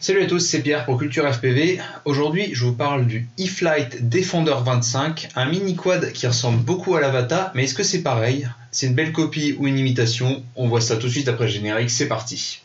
Salut à tous, c'est Pierre pour Culture FPV. Aujourd'hui, je vous parle du Iflight Defender 25, un mini quad qui ressemble beaucoup à l'Avata, mais est-ce que c'est pareil? C'est une belle copie ou une imitation? On voit ça tout de suite après le générique, c'est parti.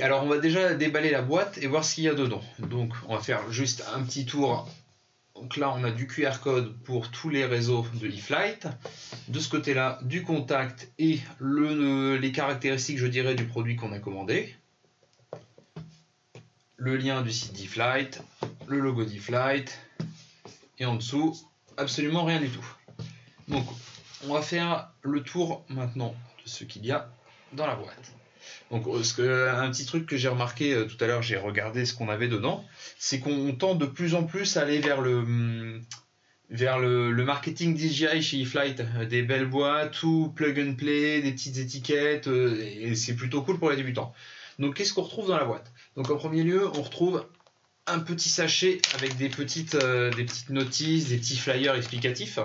Alors on va déjà déballer la boîte et voir ce qu'il y a dedans. Donc on va faire juste un petit tour. Donc là on a du QR code pour tous les réseaux de Iflight. De ce côté là du contact et les caractéristiques, je dirais, du produit qu'on a commandé. Le lien du site d'Iflight, le logo d'Iflight. Et en dessous absolument rien du tout. Donc on va faire le tour maintenant de ce qu'il y a dans la boîte. Donc, un petit truc que j'ai remarqué tout à l'heure, j'ai regardé ce qu'on avait dedans, c'est qu'on tend de plus en plus à aller vers le marketing DJI chez Iflight, des belles boîtes ou plug and play, des petites étiquettes, et c'est plutôt cool pour les débutants. Donc, qu'est-ce qu'on retrouve dans la boîte? Donc, en premier lieu, on retrouve un petit sachet avec des petites notices, des petits flyers explicatifs.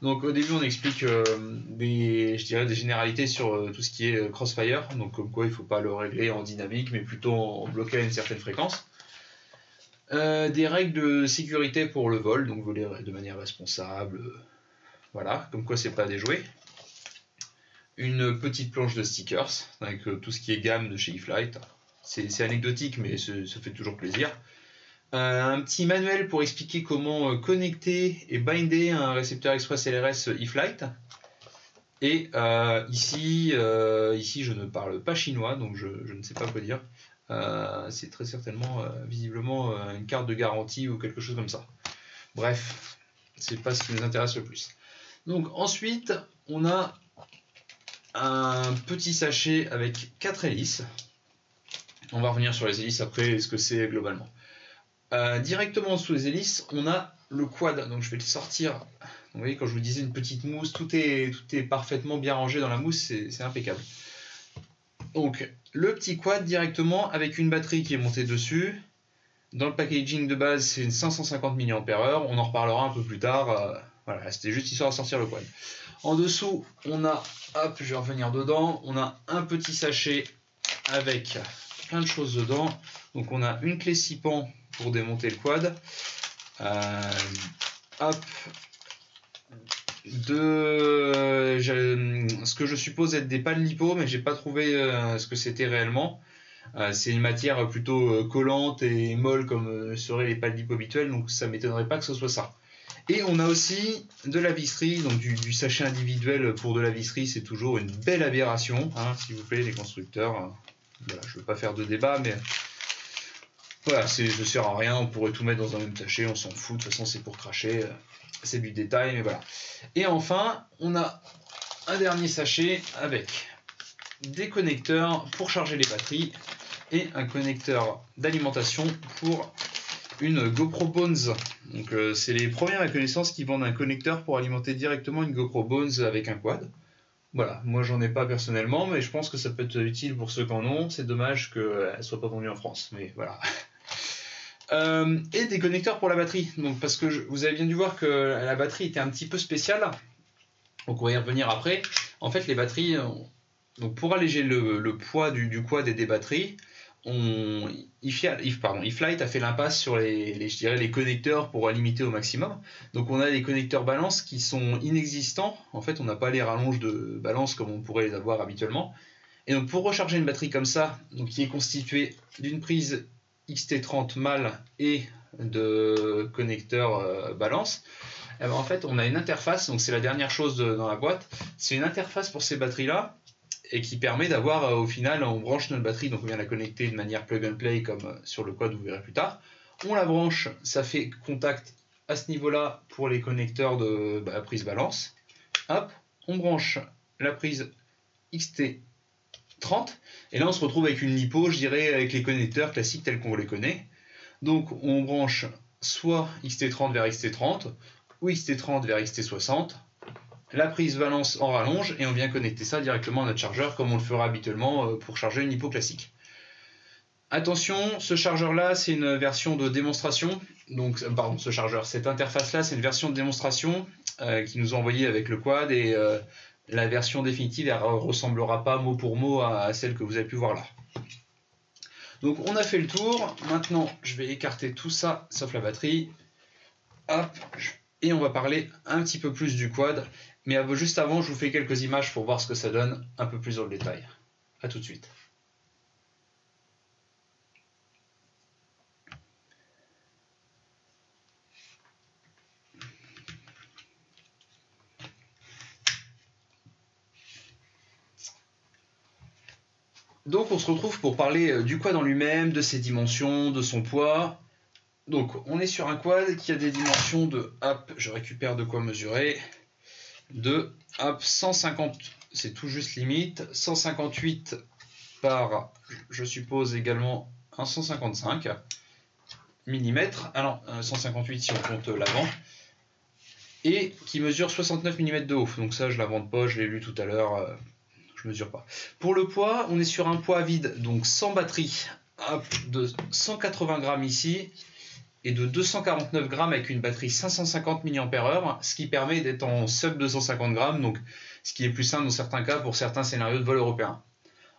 Donc au début on explique je dirais des généralités sur tout ce qui est Crossfire, donc comme quoi il ne faut pas le régler en dynamique mais plutôt en bloquer à une certaine fréquence. Des règles de sécurité pour le vol, donc voler de manière responsable, voilà, comme quoi c'est pas des jouets. Une petite planche de stickers avec tout ce qui est gamme de chez Iflight, c'est anecdotique mais ça fait toujours plaisir. Un petit manuel pour expliquer comment connecter et binder un récepteur Express LRS Iflight. Et ici je ne parle pas chinois, donc je ne sais pas quoi dire. C'est très certainement, visiblement, une carte de garantie ou quelque chose comme ça. Bref, c'est pas ce qui nous intéresse le plus. Donc ensuite, on a un petit sachet avec 4 hélices. On va revenir sur les hélices après, ce que c'est globalement. Directement en dessous des hélices, on a le quad. Donc je vais le sortir. Donc, vous voyez, quand je vous disais une petite mousse, tout est parfaitement bien rangé dans la mousse, c'est impeccable. Donc le petit quad directement avec une batterie qui est montée dessus. Dans le packaging de base, c'est une 550 mAh. On en reparlera un peu plus tard. Voilà, c'était juste histoire de sortir le quad. En dessous, on a, hop, je vais revenir dedans. On a un petit sachet avec plein de choses dedans. Donc on a une clé 6 pans pour démonter le quad, hop, ce que je suppose être des pannes lipo, mais j'ai pas trouvé ce que c'était réellement. C'est une matière plutôt collante et molle comme seraient les pannes lipo habituelles, donc ça m'étonnerait pas que ce soit ça. Et on a aussi de la visserie, donc du sachet individuel pour de la visserie, c'est toujours une belle aberration, hein, s'il vous plaît les constructeurs. Voilà, je veux pas faire de débat, mais voilà, ça ne sert à rien, on pourrait tout mettre dans un même sachet, on s'en fout, de toute façon c'est pour cracher, c'est du détail, mais voilà. Et enfin, on a un dernier sachet avec des connecteurs pour charger les batteries et un connecteur d'alimentation pour une GoPro Bones. Donc c'est les premières connaissances qui vendent un connecteur pour alimenter directement une GoPro Bones avec un quad. Voilà, moi j'en ai pas personnellement, mais je pense que ça peut être utile pour ceux qui en ont. C'est dommage qu'elle soit pas vendue en France, mais voilà. Et des connecteurs pour la batterie. Donc, parce que vous avez bien dû voir que la batterie était un petit peu spéciale. Donc on va y revenir après. En fait, les batteries, donc pour alléger le poids du quad et des batteries, Iflight a fait l'impasse sur les connecteurs pour limiter au maximum. Donc on a des connecteurs balance qui sont inexistants. En fait, on n'a pas les rallonges de balance comme on pourrait les avoir habituellement. Et donc pour recharger une batterie comme ça, donc qui est constituée d'une prise XT30 mâle et de connecteurs balance, en fait on a une interface. Donc c'est la dernière chose dans la boîte. C'est une interface pour ces batteries-là, et qui permet d'avoir, au final, on branche notre batterie, donc on vient la connecter de manière plug and play comme sur le quad, vous verrez plus tard. On la branche, ça fait contact à ce niveau-là pour les connecteurs de prise balance. Hop, on branche la prise XT30 et là on se retrouve avec une LiPo, je dirais, avec les connecteurs classiques tels qu'on les connaît. Donc on branche soit XT30 vers XT30 ou XT30 vers XT60, la prise valence en rallonge et on vient connecter ça directement à notre chargeur comme on le fera habituellement pour charger une LiPo classique. Attention, ce chargeur là c'est une version de démonstration, donc pardon, ce chargeur, cette interface là c'est une version de démonstration qui nous a envoyé avec le quad et la version définitive elle ressemblera pas mot pour mot à celle que vous avez pu voir là. Donc on a fait le tour, maintenant je vais écarter tout ça sauf la batterie, hop, et on va parler un petit peu plus du quad, mais juste avant je vous fais quelques images pour voir ce que ça donne un peu plus dans le détail. A tout de suite. Donc on se retrouve pour parler du quad en lui-même, de ses dimensions, de son poids. Donc on est sur un quad qui a des dimensions de, hop, je récupère de quoi mesurer, de hop, 150, c'est tout juste limite, 158 par, je suppose également, 155 mm, alors 158 si on compte l'avant, et qui mesure 69 mm de haut. Donc ça je l'invente pas, je l'ai lu tout à l'heure. Je mesure pas. Pour le poids, on est sur un poids vide, donc sans batterie, de 180 grammes ici et de 249 grammes avec une batterie 550 mAh, ce qui permet d'être en sub 250 grammes, donc ce qui est plus simple dans certains cas pour certains scénarios de vol européens.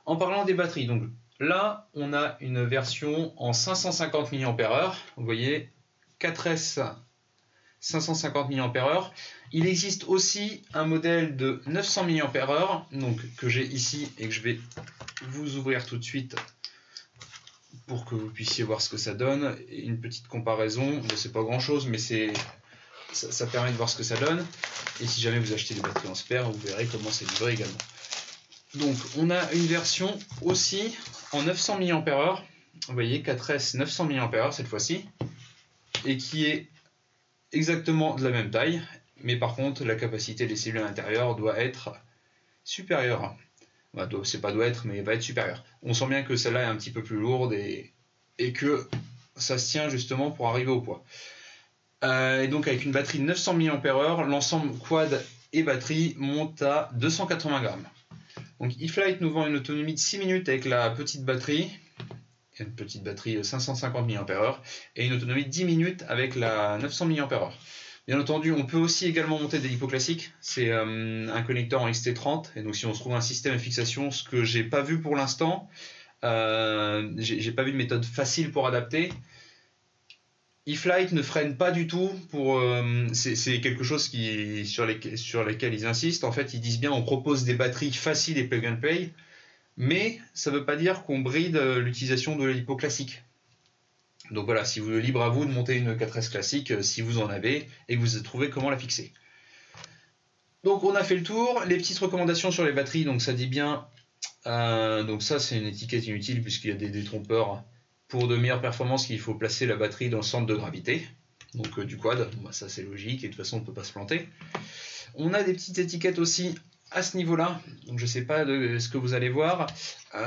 En parlant des batteries, donc là on a une version en 550 mAh, vous voyez 4S 550 mAh. Il existe aussi un modèle de 900 mAh, donc que j'ai ici et que je vais vous ouvrir tout de suite pour que vous puissiez voir ce que ça donne. Et une petite comparaison, c'est pas grand chose, mais ça permet de voir ce que ça donne. Et si jamais vous achetez des batteries en spare, vous verrez comment c'est livré également. Donc on a une version aussi en 900 mAh, vous voyez 4S 900 mAh cette fois-ci, et qui est exactement de la même taille. Mais par contre, la capacité des cellules à l'intérieur doit être supérieure. Bah, c'est pas doit être, mais va être supérieure. On sent bien que celle-là est un petit peu plus lourde et que ça se tient justement pour arriver au poids. Et donc avec une batterie de 900 mAh, l'ensemble quad et batterie monte à 280 grammes. Donc Iflight nous vend une autonomie de 6 minutes avec la petite batterie, une petite batterie 550 mAh, et une autonomie de 10 minutes avec la 900 mAh. Bien entendu, on peut aussi également monter des LiPo classiques. C'est un connecteur en XT30. Et donc, si on se trouve un système de fixation, ce que j'ai pas vu pour l'instant, j'ai pas vu de méthode facile pour adapter. Iflight ne freine pas du tout. C'est quelque chose qui, sur lesquels ils insistent. En fait, ils disent bien, on propose des batteries faciles et plug and play, mais ça ne veut pas dire qu'on bride l'utilisation de la LiPo classique. Donc voilà, si vous êtes libre à vous de monter une 4S classique si vous en avez et que vous trouvez comment la fixer. Donc on a fait le tour, les petites recommandations sur les batteries, donc ça dit bien, donc ça c'est une étiquette inutile puisqu'il y a des trompeurs. Pour de meilleures performances, il faut placer la batterie dans le centre de gravité, donc du quad, bah, ça c'est logique et de toute façon on ne peut pas se planter. On a des petites étiquettes aussi à ce niveau-là, donc je ne sais pas ce que vous allez voir,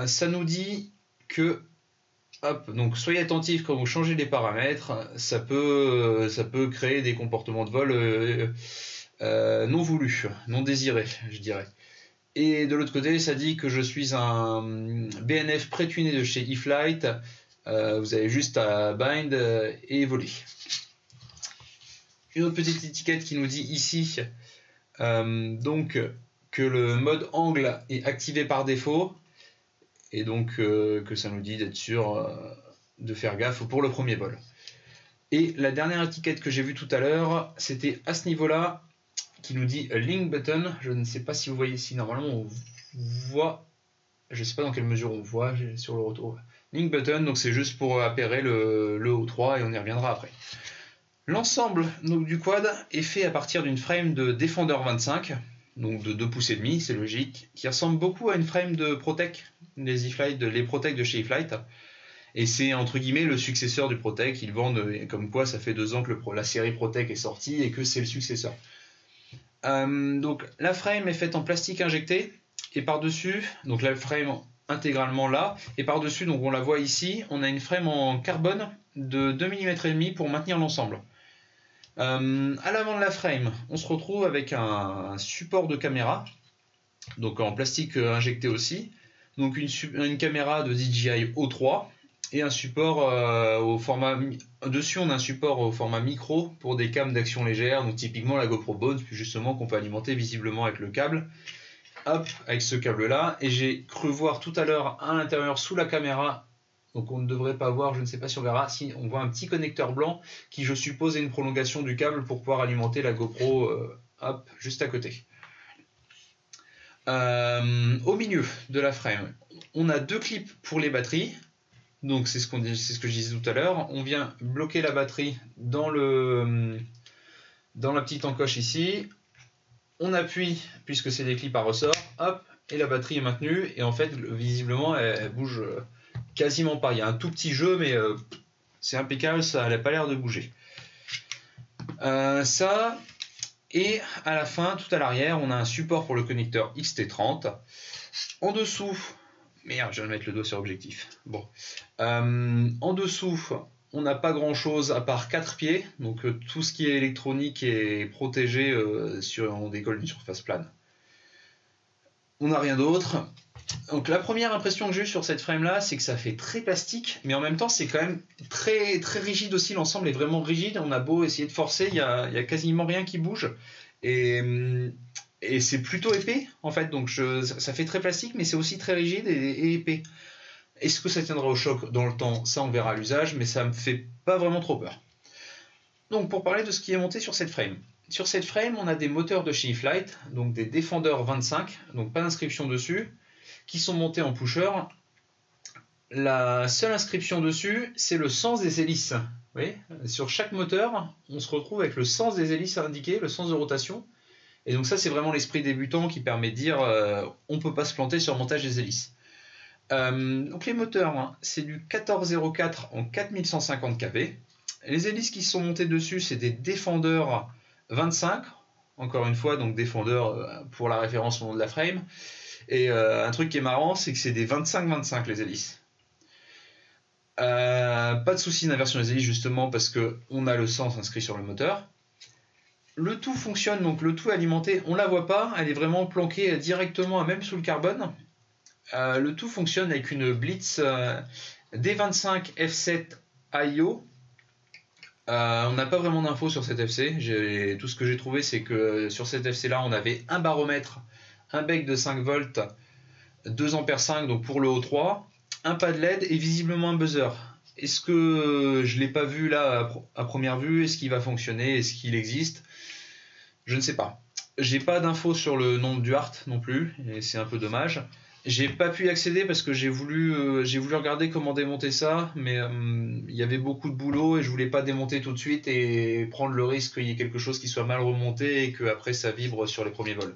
ça nous dit que... Hop, donc soyez attentifs quand vous changez les paramètres, ça peut créer des comportements de vol non voulus, non désirés, je dirais. Et de l'autre côté, ça dit que je suis un BNF pré-tuné de chez Iflight, vous avez juste à bind et voler. Une autre petite étiquette qui nous dit ici donc que le mode angle est activé par défaut. Et donc que ça nous dit d'être sûr de faire gaffe pour le premier vol. Et la dernière étiquette que j'ai vue tout à l'heure, c'était à ce niveau-là, qui nous dit Link Button. Je ne sais pas si vous voyez ici, normalement on voit, je ne sais pas dans quelle mesure on voit sur le retour. Link Button, donc c'est juste pour appairer le O3 et on y reviendra après. L'ensemble du quad est fait à partir d'une frame de Defender 25, donc de 2 pouces et demi, c'est logique, qui ressemble beaucoup à une frame de ProTek, les ProTek de chez Iflight, et c'est entre guillemets le successeur du ProTek. Ils vendent comme quoi ça fait 2 ans que la série ProTek est sortie et que c'est le successeur. Donc la frame est faite en plastique injecté et par-dessus, donc la frame intégralement là, et par-dessus, donc on la voit ici, on a une frame en carbone de 2,5 mm pour maintenir l'ensemble. À l'avant de la frame, on se retrouve avec un support de caméra, donc en plastique injecté aussi, donc une caméra de DJI O3 et un support au format, dessus on a un support au format micro pour des cams d'action légère, donc typiquement la GoPro Bones justement qu'on peut alimenter visiblement avec le câble, hop, avec ce câble là, et j'ai cru voir tout à l'heure à l'intérieur sous la caméra, donc on ne devrait pas voir, je ne sais pas si on verra, si on voit un petit connecteur blanc qui je suppose est une prolongation du câble pour pouvoir alimenter la GoPro hop, juste à côté. Au milieu de la frame, on a deux clips pour les batteries, donc c'est ce que je disais tout à l'heure, on vient bloquer la batterie dans la petite encoche ici, on appuie puisque c'est des clips à ressort, hop, et la batterie est maintenue, et en fait visiblement elle bouge quasiment pas, il y a un tout petit jeu mais c'est impeccable, ça n'a pas l'air de bouger. Ça... Et à la fin, tout à l'arrière, on a un support pour le connecteur XT30. En dessous, merde, je viens de mettre le doigt sur l'objectif. Bon. En dessous, on n'a pas grand-chose à part 4 pieds. Donc tout ce qui est électronique est protégé, on décolle d'une surface plane. On n'a rien d'autre. Donc la première impression que j'ai eue sur cette frame-là, c'est que ça fait très plastique, mais en même temps c'est quand même très, très rigide aussi, l'ensemble est vraiment rigide, on a beau essayer de forcer, il y a quasiment rien qui bouge, et c'est plutôt épais en fait, donc ça fait très plastique, mais c'est aussi très rigide et épais. Est-ce que ça tiendra au choc dans le temps? Ça on verra à l'usage, mais ça me fait pas vraiment trop peur. Donc pour parler de ce qui est monté sur cette frame. Sur cette frame, on a des moteurs de chez Iflight, donc des Defender 25, donc pas d'inscription dessus, qui sont montés en pusher. La seule inscription dessus, c'est le sens des hélices. Vous voyez, sur chaque moteur, on se retrouve avec le sens des hélices indiqué, le sens de rotation. Et donc ça, c'est vraiment l'esprit débutant qui permet de dire on ne peut pas se planter sur le montage des hélices. Donc les moteurs, hein, c'est du 1404 en 4150 kV. Les hélices qui sont montées dessus, c'est des Defender 25. Encore une fois, donc Defender pour la référence au nom de la frame. Et un truc qui est marrant, c'est que c'est des 25-25 les hélices. Pas de souci d'inversion des hélices justement parce qu'on a le sens inscrit sur le moteur. Le tout fonctionne, donc le tout est alimenté, on la voit pas, elle est vraiment planquée directement, même sous le carbone. Le tout fonctionne avec une Blitz D25 F7 I.O. On n'a pas vraiment d'infos sur cette FC, tout ce que j'ai trouvé c'est que sur cette FC là on avait un baromètre, un bec de 5 volts, 2,5 A, donc pour le O3, un pas de LED et visiblement un buzzer. Est-ce que je ne l'ai pas vu là à première vue? Est-ce qu'il va fonctionner? Est-ce qu'il existe? Je ne sais pas. J'ai pas d'infos sur le nombre du HART non plus, et c'est un peu dommage. J'ai pas pu y accéder parce que j'ai voulu regarder comment démonter ça, mais il y avait beaucoup de boulot et je voulais pas démonter tout de suite et prendre le risque qu'il y ait quelque chose qui soit mal remonté et qu'après ça vibre sur les premiers vols.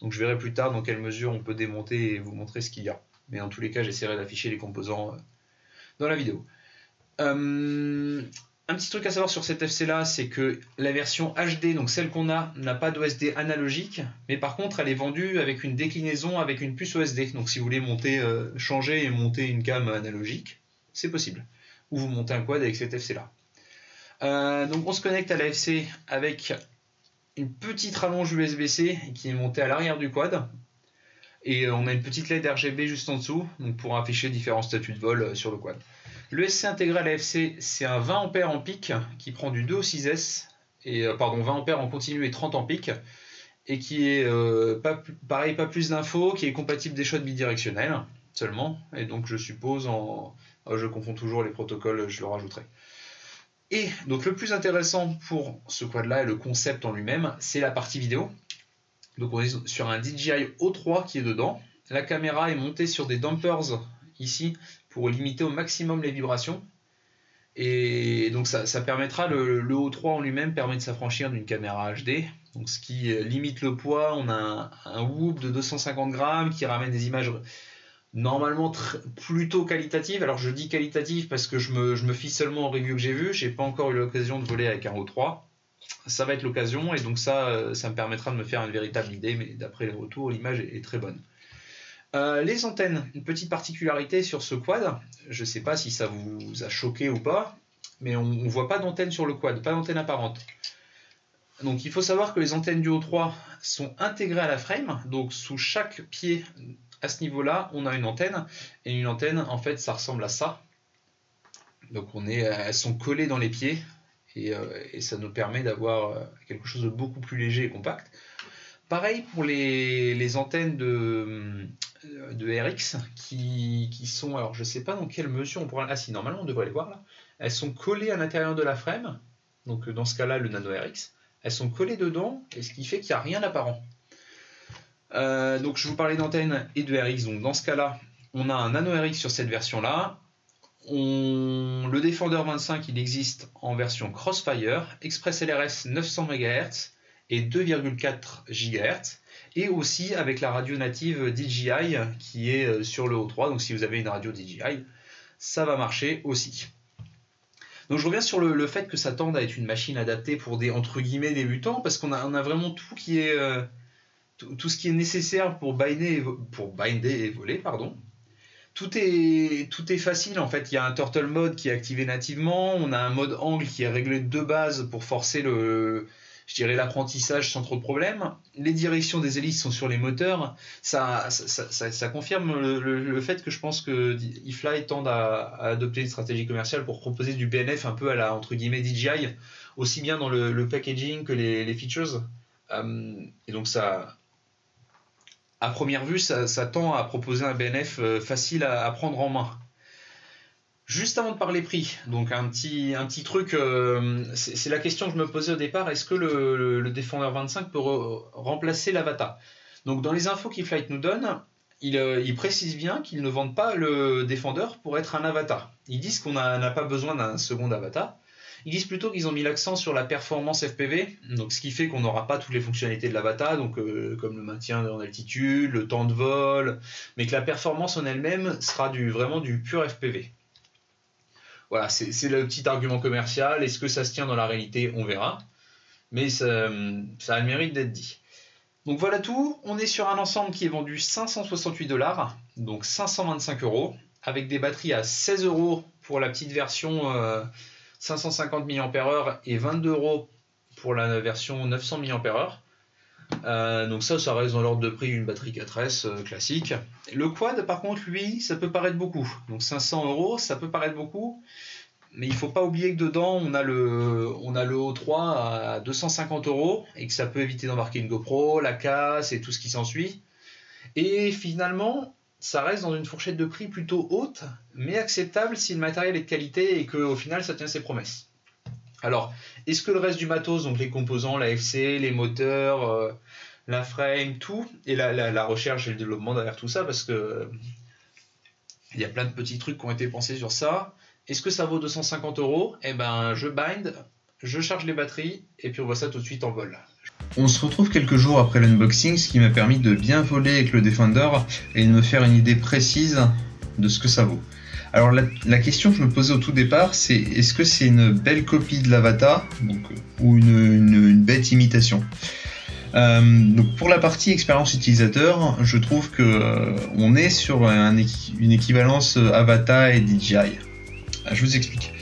Donc je verrai plus tard dans quelle mesure on peut démonter et vous montrer ce qu'il y a. Mais en tous les cas, j'essaierai d'afficher les composants dans la vidéo. Un petit truc à savoir sur cette FC là, c'est que la version HD, donc celle qu'on a, n'a pas d'OSD analogique, mais par contre elle est vendue avec une déclinaison avec une puce OSD. Donc si vous voulez monter, changer et monter une cam analogique, c'est possible. Ou vous montez un quad avec cette FC là. Donc on se connecte à la FC avec une petite rallonge USB-C qui est montée à l'arrière du quad. Et on a une petite LED RGB juste en dessous, donc pour afficher différents statuts de vol sur le quad. Le SC intégré à la FC, c'est un 20 A en pic qui prend du 2 au 6S, et, pardon, 20 A en continu et 30 en pic, et qui est pas plus d'infos, qui est compatible des shots bidirectionnels seulement, et donc je suppose, je confonds toujours les protocoles, je le rajouterai. Et donc le plus intéressant pour ce quad-là et le concept en lui-même, c'est la partie vidéo. Donc on est sur un DJI O3 qui est dedans, la caméra est montée sur des dampers ici, pour limiter au maximum les vibrations, et donc ça permettra, le O3 en lui-même permet de s'affranchir d'une caméra HD, donc ce qui limite le poids. On a un whoop de 250 grammes qui ramène des images normalement plutôt qualitatives. Alors je dis qualitatives parce que je me fie seulement aux reviews que j'ai vues, j'ai pas encore eu l'occasion de voler avec un O3, ça va être l'occasion, et donc ça, ça me permettra de me faire une véritable idée, mais d'après les retours, l'image est très bonne. Les antennes, une petite particularité sur ce quad, je ne sais pas si ça vous a choqué ou pas, mais on ne voit pas d'antenne sur le quad, pas d'antenne apparente. Donc il faut savoir que les antennes du O3 sont intégrées à la frame, donc sous chaque pied à ce niveau-là, on a une antenne, et une antenne, en fait, ça ressemble à ça. Donc elles sont collées dans les pieds, et ça nous permet d'avoir quelque chose de beaucoup plus léger et compact. Pareil pour les antennes de RX qui sont, alors je ne sais pas dans quelle mesure on pourra... Ah si, normalement on devrait les voir là. Elles sont collées à l'intérieur de la frame, donc dans ce cas-là le Nano RX. Elles sont collées dedans, et ce qui fait qu'il n'y a rien d'apparent. Donc je vous parlais d'antennes et de RX, donc dans ce cas-là, on a un Nano RX sur cette version-là. Le Defender 25, il existe en version Crossfire, Express LRS 900 MHz et 2,4 GHz, et aussi avec la radio native DJI qui est sur le O3, donc si vous avez une radio DJI, ça va marcher aussi. Donc je reviens sur le fait que ça tende à être une machine adaptée pour des entre guillemets débutants, parce qu'on a vraiment tout qui est tout ce qui est nécessaire pour binder et voler, pardon. Tout est facile en fait, il y a un turtle mode qui est activé nativement, on a un mode angle qui est réglé de base pour forcer l'apprentissage sans trop de problèmes. Les directions des hélices sont sur les moteurs, ça confirme le fait que je pense que Iflight tend à adopter une stratégie commerciale pour proposer du BNF un peu à la entre guillemets DJI, aussi bien dans le packaging que les features. Et donc ça... À première vue, ça tend à proposer un BNF facile à prendre en main. Juste avant de parler prix, donc un petit truc, c'est la question que je me posais au départ, est-ce que le Defender 25 peut remplacer l'Avata? Donc dans les infos qu'Iflight nous donne, il précise bien qu'ils ne vendent pas le Defender pour être un Avata. Ils disent qu'on n'a pas besoin d'un second Avata. Ils disent plutôt qu'ils ont mis l'accent sur la performance FPV, donc ce qui fait qu'on n'aura pas toutes les fonctionnalités de l'Avata, donc comme le maintien en altitude, le temps de vol, mais que la performance en elle-même sera vraiment du pur FPV. Voilà, c'est le petit argument commercial. Est-ce que ça se tient dans la réalité? On verra. Mais ça a le mérite d'être dit. Donc voilà tout. On est sur un ensemble qui est vendu 568 $, donc 525 €, avec des batteries à 16 € pour la petite version 550 mAh et 22 € pour la version 900 mAh. Donc ça reste dans l'ordre de prix une batterie 4S classique. Le quad par contre, lui, ça peut paraître beaucoup. Donc 500 €, ça peut paraître beaucoup, mais il ne faut pas oublier que dedans on a le O3 à 250 € et que ça peut éviter d'embarquer une GoPro, la casse et tout ce qui s'ensuit. Et finalement, ça reste dans une fourchette de prix plutôt haute, mais acceptable si le matériel est de qualité et qu'au final ça tient ses promesses. Alors, est-ce que le reste du matos, donc les composants, l'AFC, les moteurs, la frame, tout, et la recherche et le développement derrière tout ça, parce que il y a plein de petits trucs qui ont été pensés sur ça, est-ce que ça vaut 250 €? Eh ben, je bind, je charge les batteries, et puis on voit ça tout de suite en vol. On se retrouve quelques jours après l'unboxing, ce qui m'a permis de bien voler avec le Defender et de me faire une idée précise de ce que ça vaut. Alors la question que je me posais au tout départ, c'est est-ce que c'est une belle copie de l'Avata ou une bête imitation? Donc pour la partie expérience utilisateur, je trouve que on est sur une équivalence Avata et DJI. Je vous explique.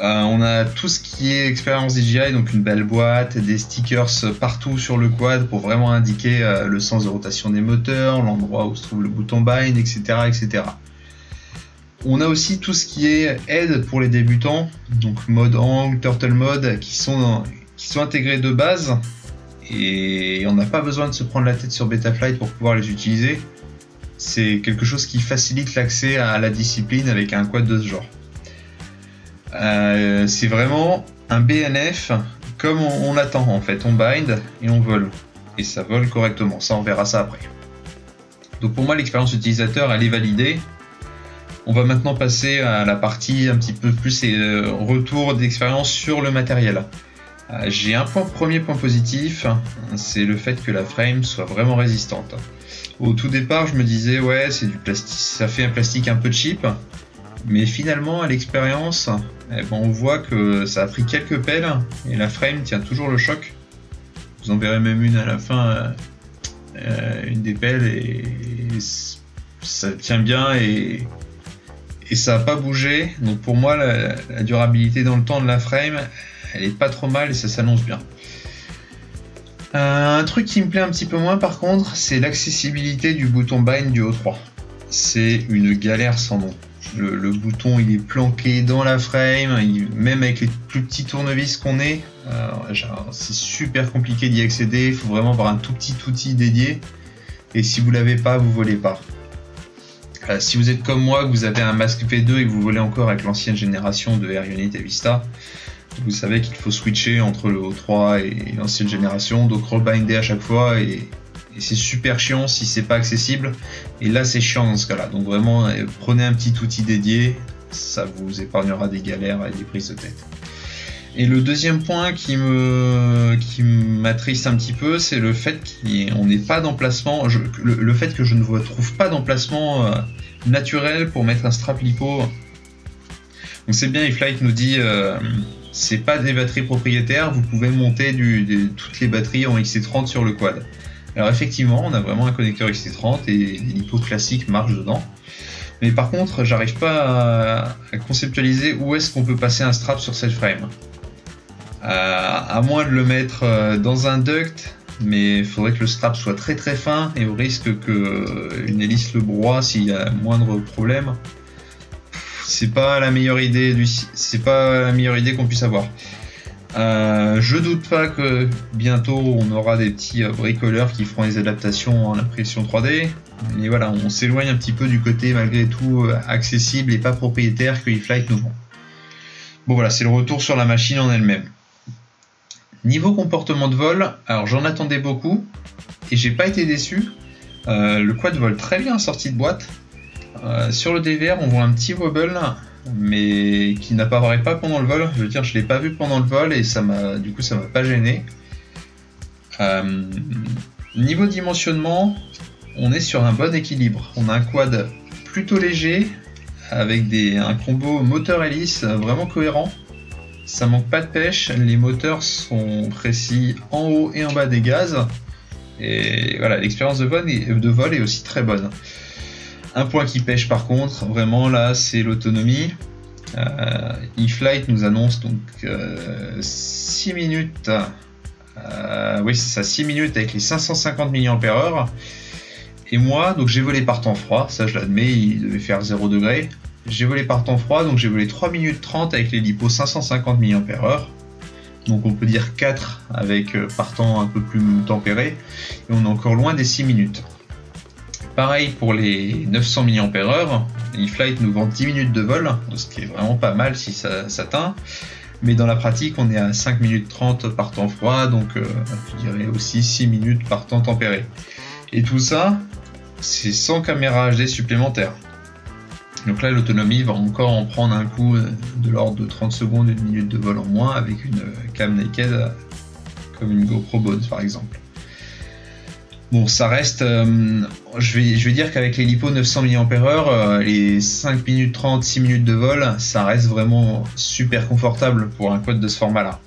On a tout ce qui est expérience DJI, donc une belle boîte, des stickers partout sur le quad pour vraiment indiquer le sens de rotation des moteurs, l'endroit où se trouve le bouton bind, etc., etc. On a aussi tout ce qui est aide pour les débutants, donc mode angle, turtle mode, qui sont intégrés de base, et on n'a pas besoin de se prendre la tête sur Betaflight pour pouvoir les utiliser. C'est quelque chose qui facilite l'accès à la discipline avec un quad de ce genre. C'est vraiment un BNF comme on l'attend en fait, on bind et on vole, et ça vole correctement, ça on verra ça après. Donc pour moi l'expérience utilisateur elle est validée. On va maintenant passer à la partie un petit peu plus retour d'expérience sur le matériel. J'ai un premier point positif, c'est le fait que la frame soit vraiment résistante. Au tout départ je me disais ouais, ça fait un plastique un peu cheap. mais finalement à l'expérience, eh ben, on voit que ça a pris quelques pelles et la frame tient toujours le choc. Vous en verrez même une à la fin, une des pelles, et ça tient bien et ça n'a pas bougé. Donc pour moi la durabilité dans le temps de la frame, elle est pas trop mal et ça s'annonce bien. Un truc qui me plaît un petit peu moins par contre, c'est l'accessibilité du bouton bind du O3. C'est une galère sans nom. Le bouton il est planqué dans la frame, même avec les plus petits tournevis qu'on ait, c'est super compliqué d'y accéder, il faut vraiment avoir un tout petit outil dédié, et si vous l'avez pas, vous volez pas. Si vous êtes comme moi, que vous avez un masque V2 et que vous volez encore avec l'ancienne génération de Air Unit et Vista, vous savez qu'il faut switcher entre le O3 et l'ancienne génération, donc rebinder à chaque fois, et c'est super chiant si c'est pas accessible, et là c'est chiant dans ce cas là. Donc vraiment prenez un petit outil dédié, ça vous épargnera des galères et des prises de tête. Et le deuxième point qui m'attriste un petit peu, c'est le fait qu'on n'est pas d'emplacement, le fait que je ne retrouve pas d'emplacement naturel pour mettre un strap lipo. Donc c'est bien, Iflight nous dit c'est pas des batteries propriétaires, vous pouvez monter toutes les batteries en XT30 sur le quad. Alors effectivement, on a vraiment un connecteur XT30 et les lipos classiques marchent dedans. Mais par contre, j'arrive pas à conceptualiser où est-ce qu'on peut passer un strap sur cette frame. À moins de le mettre dans un duct, mais il faudrait que le strap soit très très fin et au risque qu'une hélice le broie s'il y a le moindre problème. C'est pas la meilleure idée qu'on puisse avoir. Je doute pas que bientôt on aura des petits bricoleurs qui feront des adaptations en impression 3D. Mais voilà, on s'éloigne un petit peu du côté malgré tout accessible et pas propriétaire que Iflight nous vend. Bon voilà, c'est le retour sur la machine en elle-même. Niveau comportement de vol, alors j'en attendais beaucoup et j'ai pas été déçu. Le quad vole très bien sorti de boîte. Sur le DVR, on voit un petit wobble, mais qui n'apparaît pas pendant le vol. Je veux dire, je l'ai pas vu pendant le vol et ça m'a, du coup, ça m'a pas gêné. Niveau dimensionnement, on est sur un bon équilibre. On a un quad plutôt léger avec un combo moteur-hélice vraiment cohérent. Ça manque pas de pêche. Les moteurs sont précis en haut et en bas des gaz. Et voilà, l'expérience de vol est aussi très bonne. Un point qui pêche par contre, vraiment là, c'est l'autonomie. Iflight nous annonce donc 6 minutes, oui c'est ça, 6 minutes avec les 550 mAh. Et moi, donc j'ai volé par temps froid, ça je l'admets, il devait faire 0 degré. J'ai volé par temps froid, donc j'ai volé 3 minutes 30 avec les lipos 550 mAh. Donc on peut dire 4 avec par temps un peu plus tempéré. Et on est encore loin des 6 minutes. Pareil pour les 900 mAh, Iflight nous vend 10 minutes de vol, ce qui est vraiment pas mal si ça s'atteint. Mais dans la pratique, on est à 5 minutes 30 par temps froid, donc je dirais aussi 6 minutes par temps tempéré. Et tout ça, c'est sans caméra HD supplémentaire. Donc là, l'autonomie va encore en prendre un coup de l'ordre de 30 secondes, une minute de vol en moins avec une cam naked comme une GoPro Bones par exemple. Bon, ça reste, je vais dire qu'avec les lipos 900 mAh, les 5 minutes 30, 6 minutes de vol, ça reste vraiment super confortable pour un quad de ce format-là.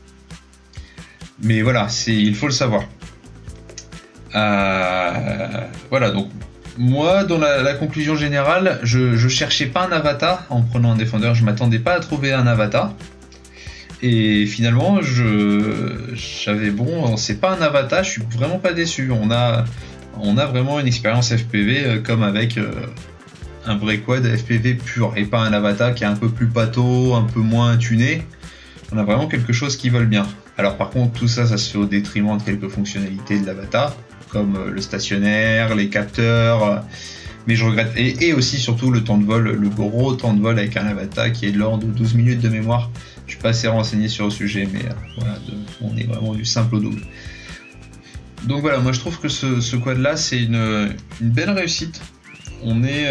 Mais voilà, il faut le savoir. Voilà, donc moi, dans la conclusion générale, je cherchais pas un Avata en prenant un Defender, je m'attendais pas à trouver un Avata. Et finalement, c'est pas un Avata, je suis vraiment pas déçu. On a vraiment une expérience FPV comme avec un vrai quad FPV pur et pas un Avata qui est un peu plus pâteau, un peu moins tuné. On a vraiment quelque chose qui vole bien. Alors par contre, tout ça, ça se fait au détriment de quelques fonctionnalités de l'Avata, comme le stationnaire, les capteurs. Mais je regrette. Et aussi surtout le temps de vol, le gros temps de vol avec un Avata qui est de l'ordre de 12 minutes de mémoire. Je suis pas assez renseigné sur le sujet, mais voilà, on est vraiment du simple au double. Donc voilà, moi je trouve que ce quad là, c'est une belle réussite. On est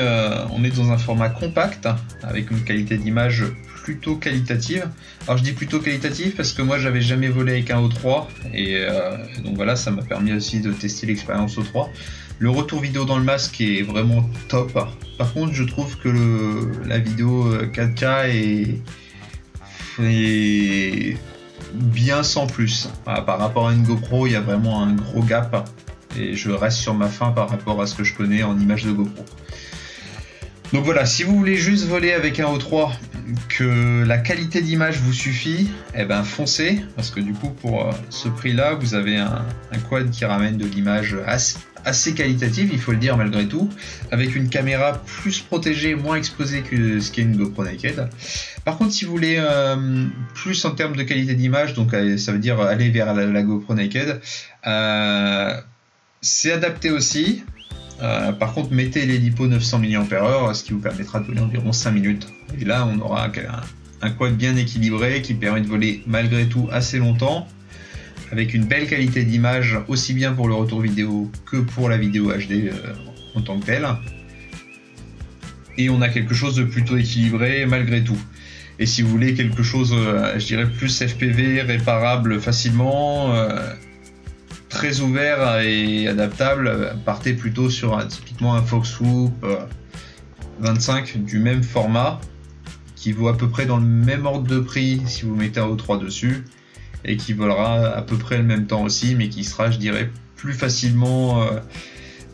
dans un format compact avec une qualité d'image plutôt qualitative. Alors je dis plutôt qualitative parce que moi j'avais jamais volé avec un O3 et donc voilà, ça m'a permis aussi de tester l'expérience O3. Le retour vidéo dans le masque est vraiment top. Par contre, je trouve que la vidéo 4K est bien sans plus. Par rapport à une GoPro, il y a vraiment un gros gap. Et je reste sur ma faim par rapport à ce que je connais en images de GoPro. Donc voilà, si vous voulez juste voler avec un O3, que la qualité d'image vous suffit, eh ben foncez, parce que du coup pour ce prix là, vous avez un quad qui ramène de l'image assez qualitative, il faut le dire malgré tout, avec une caméra plus protégée, moins exposée que ce qu'est une GoPro Naked. Par contre, si vous voulez plus en termes de qualité d'image, donc ça veut dire aller vers la GoPro Naked, c'est adapté aussi. Par contre, mettez les LiPo 900 mAh, ce qui vous permettra de voler environ 5 minutes. Et là, on aura un quad bien équilibré qui permet de voler malgré tout assez longtemps, avec une belle qualité d'image, aussi bien pour le retour vidéo que pour la vidéo HD en tant que telle. Et on a quelque chose de plutôt équilibré malgré tout. Et si vous voulez quelque chose, je dirais plus FPV, réparable facilement, très ouvert et adaptable, partez plutôt sur typiquement un FoxWoop 25 du même format, qui vaut à peu près dans le même ordre de prix si vous mettez un O3 dessus, et qui volera à peu près le même temps aussi, mais qui sera, je dirais, plus facilement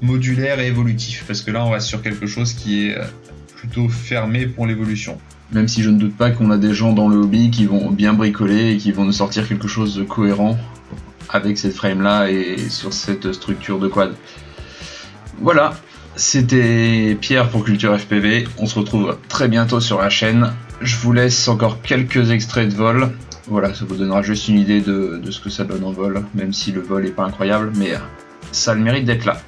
modulaire et évolutif, parce que là on reste sur quelque chose qui est plutôt fermé pour l'évolution, même si je ne doute pas qu'on a des gens dans le hobby qui vont bien bricoler et qui vont nous sortir quelque chose de cohérent avec cette frame là et sur cette structure de quad. Voilà, c'était Pierre pour Culture FPV, on se retrouve très bientôt sur la chaîne. Je vous laisse encore quelques extraits de vol, voilà, ça vous donnera juste une idée de ce que ça donne en vol, même si le vol n'est pas incroyable, mais ça a le mérite d'être là.